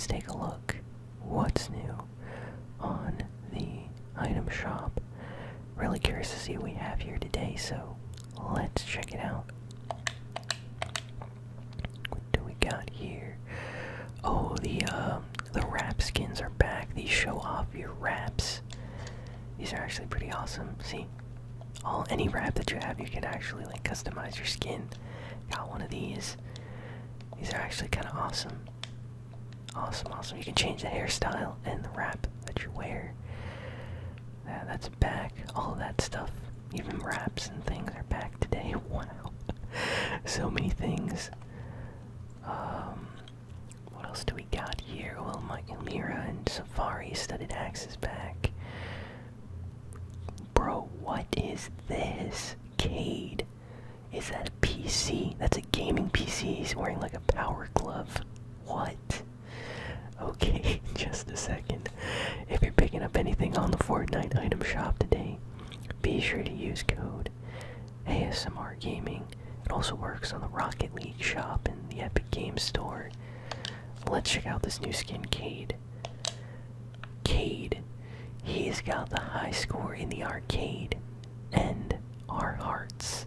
let's take a look what's new on the item shop. Really curious to see what we have here today, so let's check it out. What do we got here? Oh, the rap skins are back. These show off your raps. These are actually pretty awesome. See, any rap that you have, you can actually like customize your skin. Got one of these. These are actually kind of awesome. Awesome, awesome. You can change the hairstyle and the wrap that you wear. That's back. All of that stuff, even wraps and things are back today. Wow. So many things. What else do we got here? Well, my Elmyra and Safari studded axe is back. Bro, what is this? Cade. Is that a PC? That's a gaming PC. He's wearing like a power glove. What? Okay, just a second. If you're picking up anything on the Fortnite item shop today, be sure to use code ASMR Gaming. It also works on the Rocket League shop and the Epic Games Store. Let's check out this new skin, Cade. Cade. He's got the high score in the arcade and our hearts.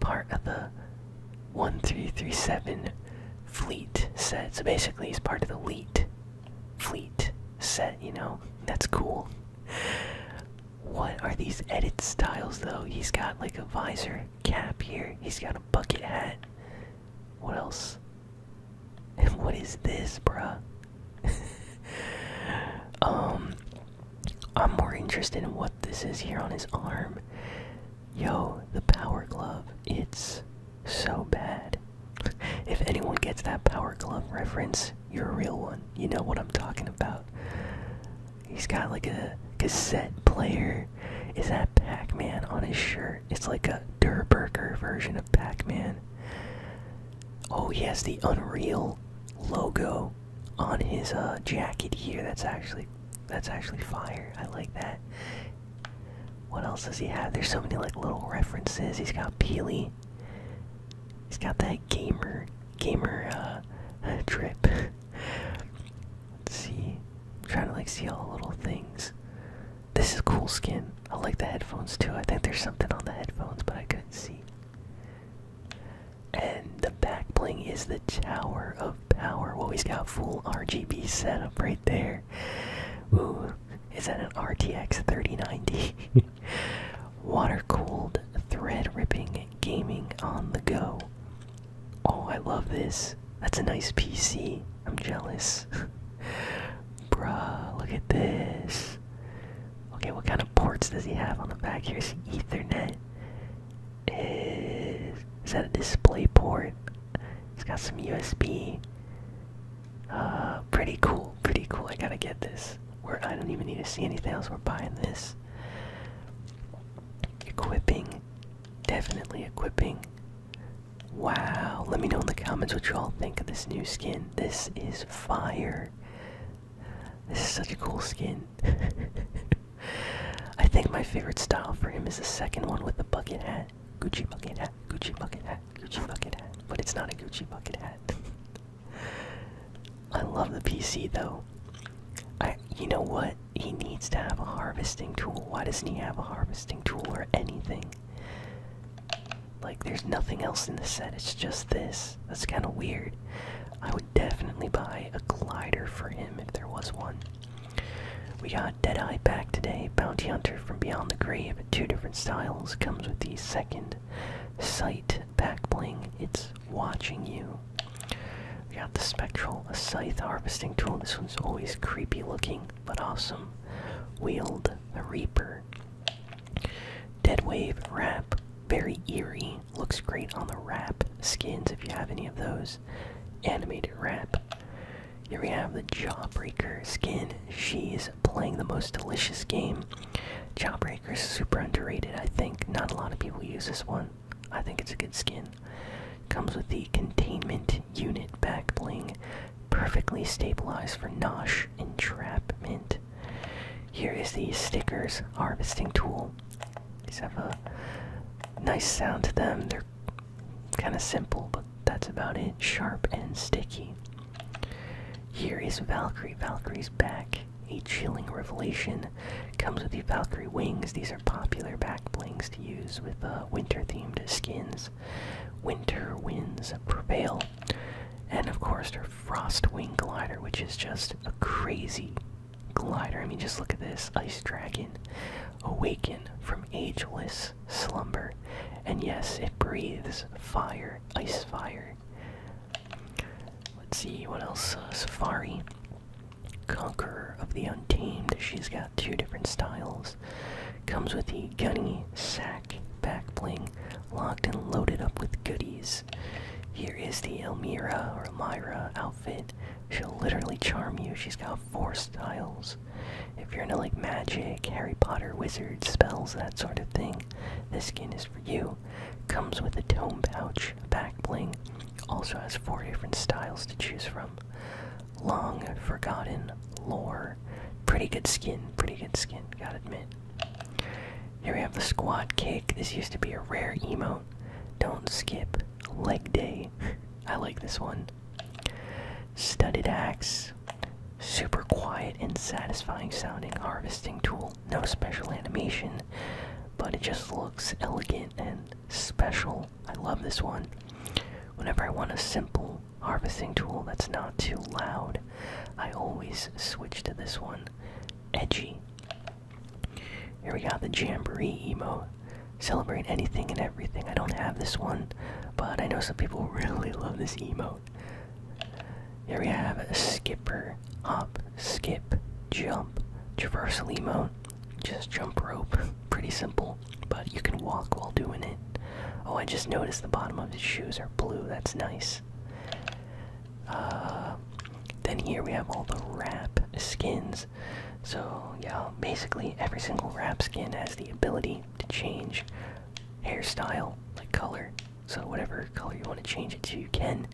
Part of the 1337 Fleet Set. So basically he's part of the elite fleet set, you know? That's cool. What are these edit styles though? He's got like a visor cap here. He's got a bucket hat. What else? And what is this, bruh? I'm more interested in what this is here on his arm. Yo, the power glove, it's so bad. If anyone gets that power glove reference, you're a real one. You know what I'm talking about. He's got like a cassette player. Is that Pac-Man on his shirt? It's like a Durr-Burger version of Pac-Man. Oh, he has the Unreal logo on his jacket here. That's actually fire. I like that. What else does he have? There's so many like little references. He's got Peely. He's got that gamer drip. Let's see. I'm trying to like see all the little things. This is a cool skin. I like the headphones too. I think there's something on the headphones, but I couldn't see. And the back bling is the Tower of Power. Well, he's got full RGB setup right there. Ooh. Is that an RTX 3090? Water-cooled, thread-ripping gaming on the go. Oh, I love this. That's a nice PC. I'm jealous. Bruh, look at this. Okay, what kind of ports does he have on the back here? Is he Ethernet? Is that a DisplayPort? He's got some USB. Pretty cool, pretty cool. I gotta get this. I don't even need to see anything else. We're buying this. Equipping. Definitely equipping. Wow. Let me know in the comments what you all think of this new skin. This is fire. This is such a cool skin. I think my favorite style for him is the second one with the bucket hat. Gucci bucket hat. Gucci bucket hat. Gucci bucket hat. But it's not a Gucci bucket hat. I love the PC though. You know what? He needs to have a harvesting tool. Why doesn't he have a harvesting tool or anything? Like, there's nothing else in the set. It's just this. That's kind of weird. I would definitely buy a glider for him if there was one. We got Deadeye back today. Bounty Hunter from Beyond the Grave. Two different styles. Comes with the Second Sight back bling. It's watching you. We got the Spectral Scythe harvesting tool. This one's always creepy looking, but awesome. Wield the Reaper. Dead Wave Rap. Very eerie. Looks great on the Rap skins if you have any of those. Animated Rap. Here we have the Jawbreaker skin. She's playing the most delicious game. Jawbreaker is super underrated, I think. Not a lot of people use this one. I think it's a good skin. Comes with the Containment Unit back bling, perfectly stabilized for Nosh entrapment. Here is the Stickers harvesting tool. These have a nice sound to them. They're kind of simple, but that's about it. Sharp and sticky. Here Valkyrie's Valkyrie. Valkyrie's back. A chilling revelation. Comes with the Valkyrie wings. These are popular back blings to use with winter-themed skins. Winter winds prevail. And of course, our Frostwing glider, which is just a crazy glider. I mean, just look at this. Ice Dragon. Awaken from ageless slumber. And yes, it breathes fire. Ice fire. Let's see, what else? Safari. Conqueror of the Untamed. She's got two different styles. Comes with the gunny sack back bling, locked and loaded up with goodies. Here is the Elmyra or Elmyra outfit. She'll literally charm you. She's got four styles. If you're into like magic, Harry Potter, wizards, spells, that sort of thing, this skin is for you. Comes with a tome pouch back bling. Also has four different styles to choose from. Long forgotten lore. Pretty good skin, gotta admit. Here we have the Squad Kick. This used to be a rare emote. Don't skip leg day. I like this one. Studded axe. Super quiet and satisfying sounding harvesting tool. No special animation, but it just looks elegant and special. I love this one. Whenever I want a simple harvesting tool that's not too loud, I always switch to this one. Edgy. Here we got the Jamboree emote. Celebrate anything and everything. I don't have this one, but I know some people really love this emote. Here we have a Skipper. Hop, skip, jump, traversal emote. Just jump rope. Pretty simple, but you can walk while doing it. Oh, I just noticed the bottom of his shoes are blue. That's nice. Then here we have all the rap skins. So, yeah, basically every single rap skin has the ability to change hairstyle, like color. So whatever color you want to change it to, you can.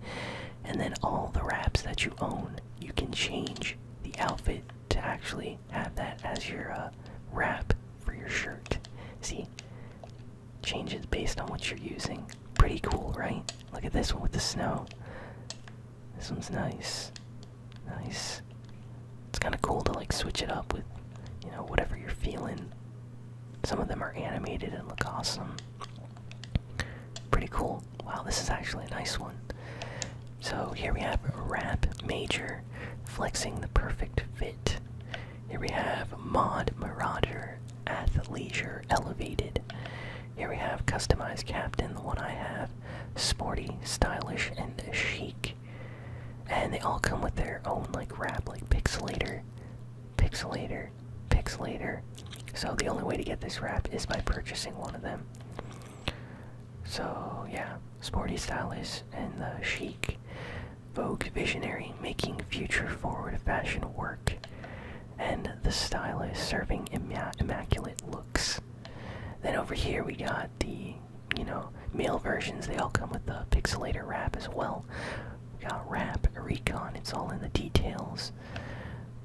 And then all the raps that you own, you can change the outfit to actually have that as your wrap for your shirt. See? Changes based on what you're using. Pretty cool, right? Look at this one with the snow. This one's nice. Nice. It's kind of cool to like switch it up with, you know, whatever you're feeling. Some of them are animated and look awesome. Pretty cool. Wow, this is actually a nice one. So here we have Rap Major, flexing the perfect fit. Here we have Mod Marauder, athleisure elevated. Here we have Customized Captain, the one I have, sporty, stylish, and chic. And they all come with their own, like, wrap, like Pixelator, Pixelator, Pixelator. So the only way to get this wrap is by purchasing one of them. So, yeah, sporty, stylish, and the chic. Vogue Visionary, making future-forward fashion work. And the stylist, serving immaculate looks. Then over here we got the, you know, male versions. They all come with the Pixelator wrap as well. We got Rap Recon. It's all in the details.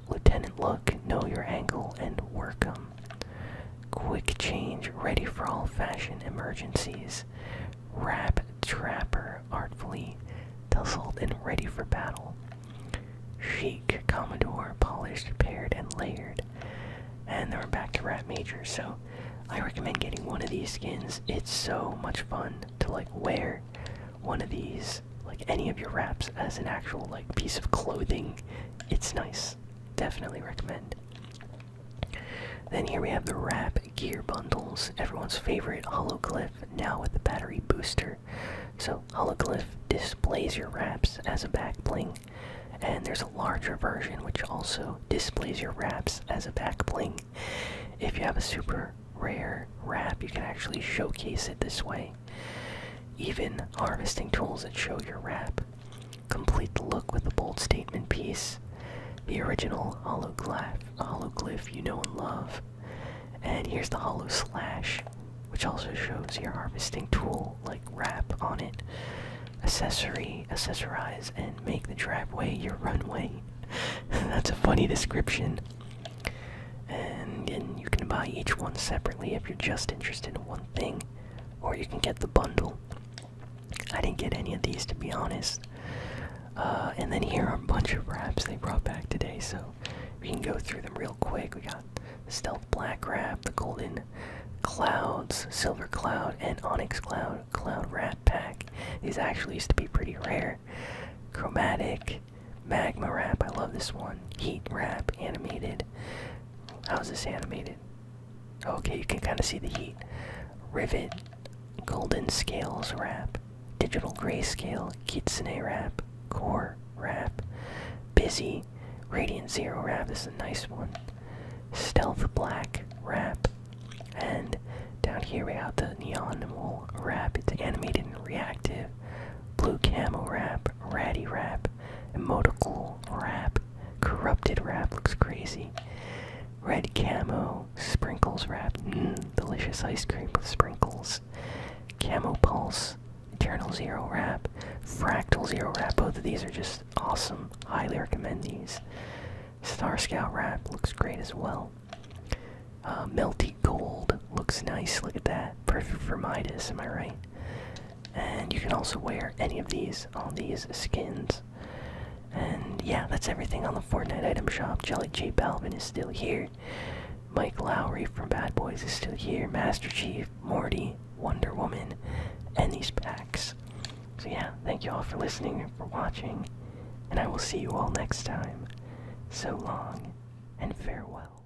Lieutenant look, know your angle, and work 'em. Quick Change, ready for all fashion emergencies. Rap Trapper, artfully tousled and ready for battle. Chic Commodore, polished, paired, and layered. And then we're back to Rap Major, so I recommend getting one of these skins. It's so much fun to like wear one of these, like any of your wraps, as an actual like piece of clothing. It's nice. Definitely recommend. Then here we have the wrap gear bundles, everyone's favorite Hologlyph, now with the battery booster. So Hologlyph displays your wraps as a back bling, and there's a larger version which also displays your wraps as a back bling. If you have a super rare wrap, you can actually showcase it this way. Even harvesting tools that show your wrap. Complete the look with a bold statement piece. The original hologlyph you know and love. And here's the holo slash, which also shows your harvesting tool like wrap on it. Accessorize and make the driveway your runway. That's a funny description. And then you can buy each one separately if you're just interested in one thing, or you can get the bundle. I didn't get any of these, to be honest. And then here are a bunch of wraps they brought back today, so we can go through them real quick. We got the Stealth Black Wrap, the Golden Clouds, Silver Cloud, and Onyx Cloud, Cloud Wrap Pack. These actually used to be pretty rare. Chromatic Magma Wrap, I love this one. Heat Wrap, animated. How's this animated? Okay, you can kind of see the heat. Rivet, Golden Scales Wrap, Digital Grayscale, Kitsune Wrap, Core Wrap, Busy, Radiant Zero Wrap, this is a nice one, Stealth Black Wrap, and down here we have the Neon Mole Wrap, it's animated and reactive, Blue Camo Wrap, Ratty Wrap, Emotical Wrap, Corrupted Wrap, looks crazy, Red Camo, Sprinkles Wrap, delicious ice cream with sprinkles, Camo Pulse, Eternal Zero Wrap, Fractal Zero Wrap, both of these are just awesome, highly recommend these. Star Scout Wrap looks great as well. Melty Gold looks nice, look at that, perfect for Midas, am I right? And you can also wear any of these on these skins. And yeah, that's everything on the Fortnite item shop. Jelly J Balvin is still here. Mike Lowry from Bad Boys is still here. Master Chief, Morty, Wonder Woman, and these packs. So yeah, thank you all for listening and for watching, and I will see you all next time. So long, and farewell.